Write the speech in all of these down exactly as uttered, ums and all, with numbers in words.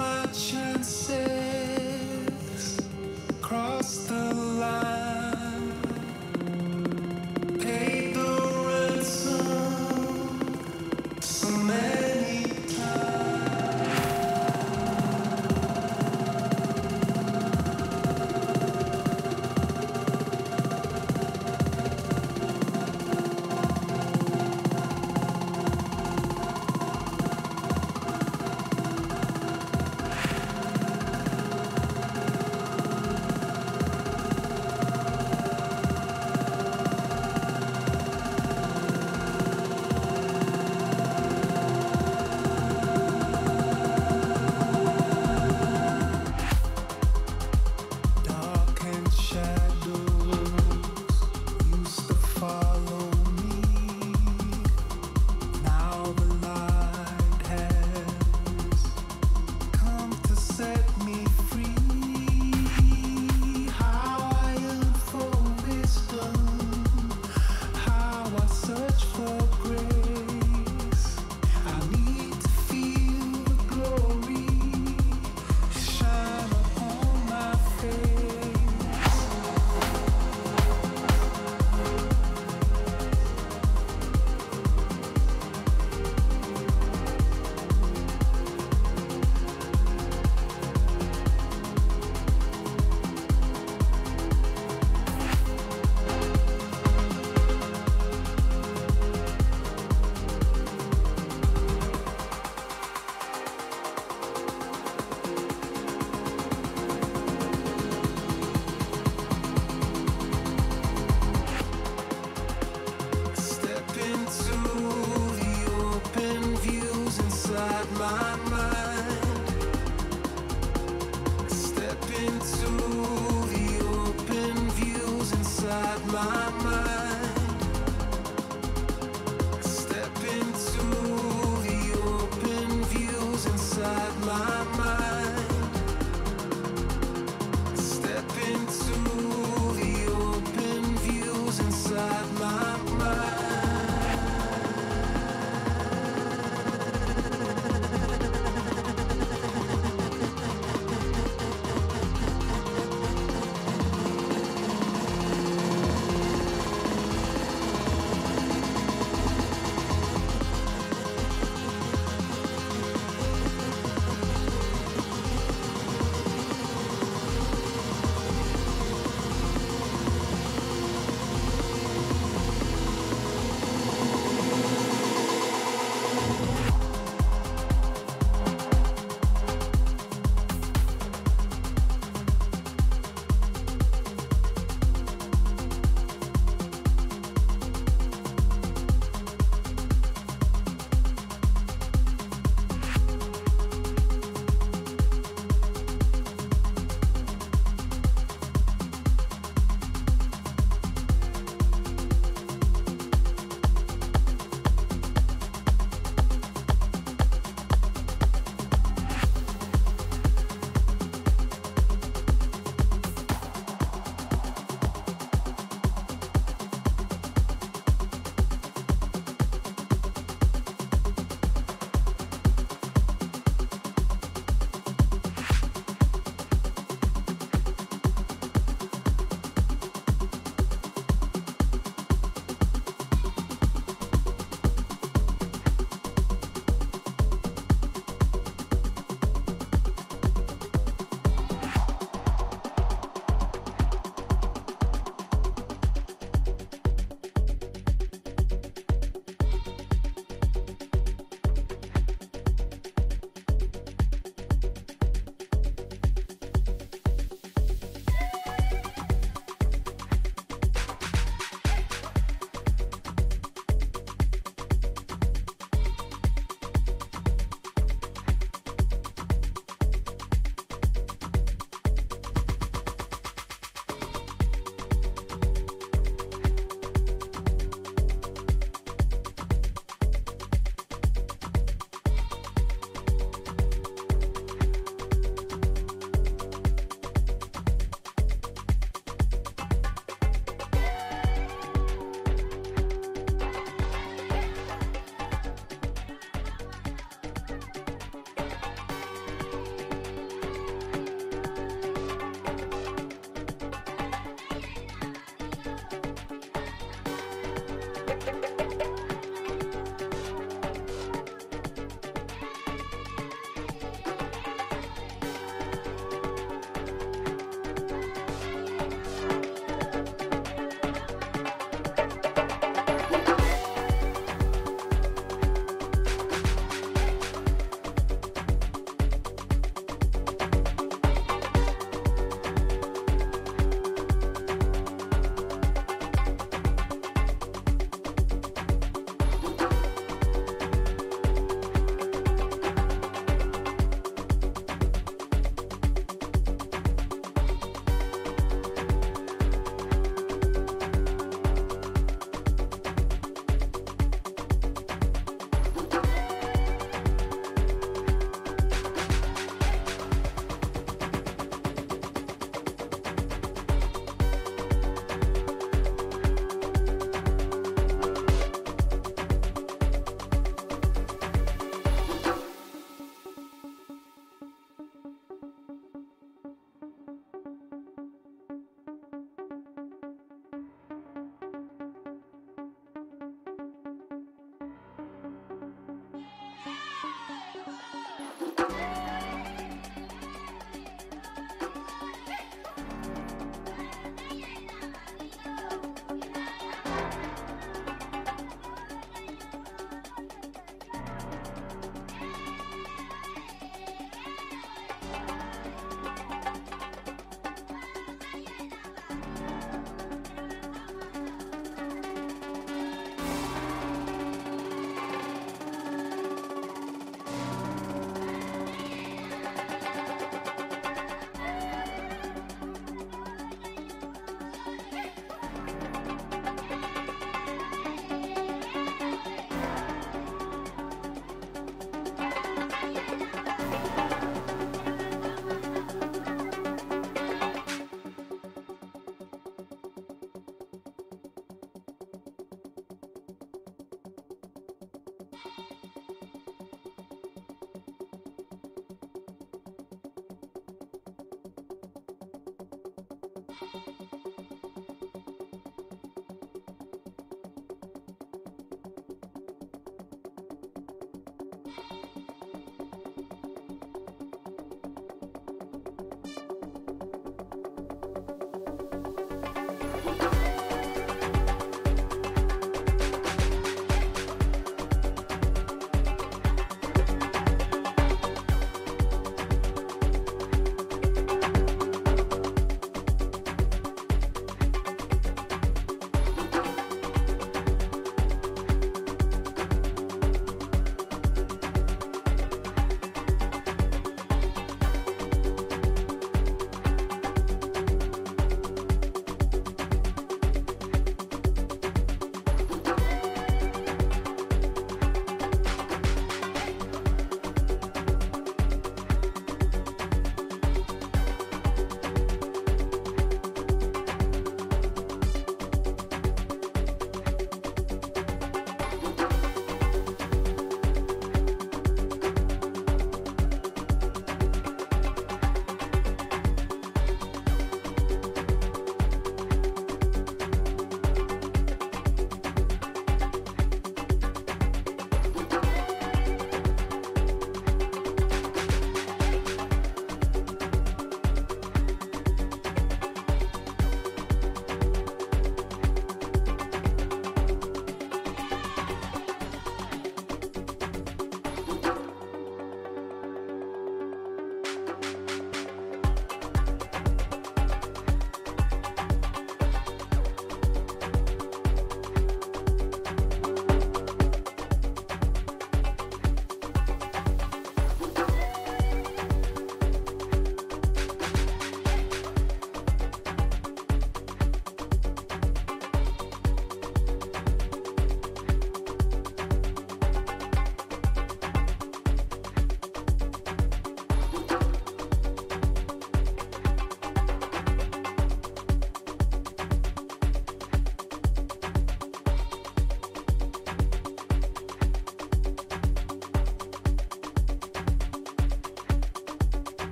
my chances, cross the line, paid the ransom so many times.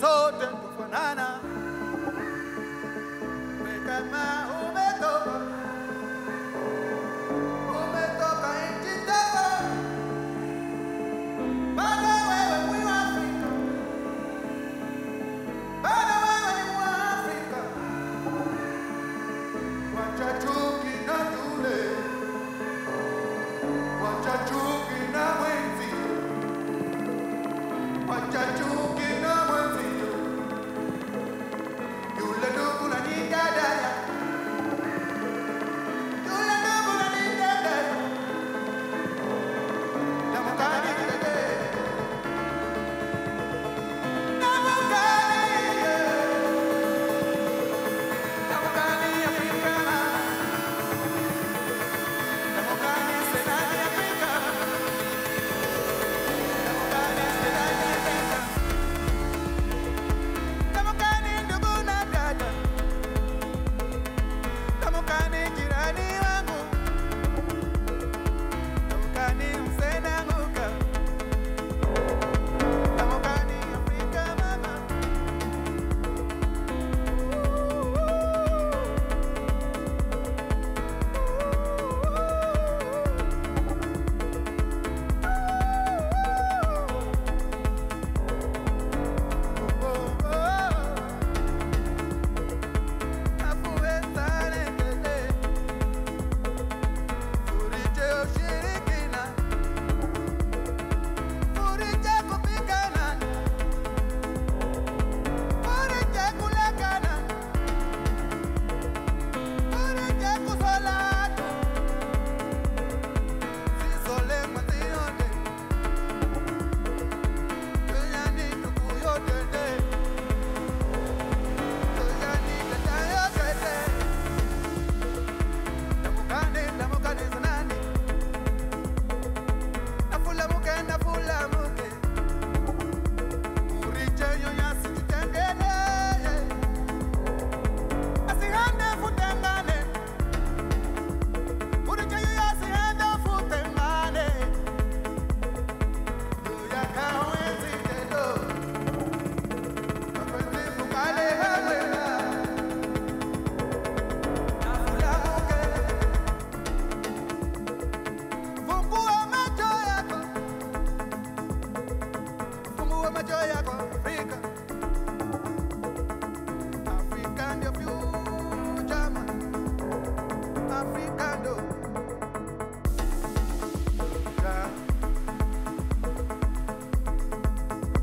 sote tufanana wekama umetoka umetoka nchi yako bado wewe ni Mwafrika bado wewe ni Mwafrika wacha chuki na tule wacha chuki na mwenzi wacha chuki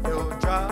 Yo, job.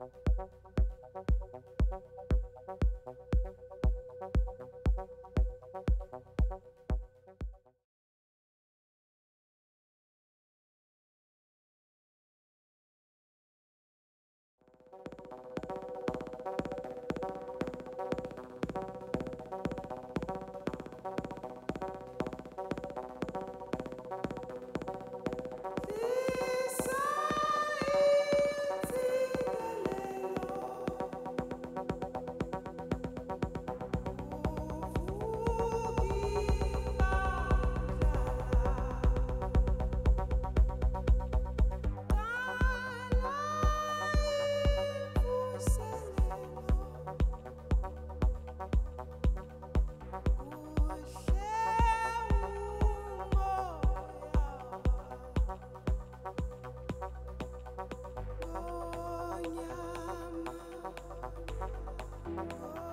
Oh, yeah.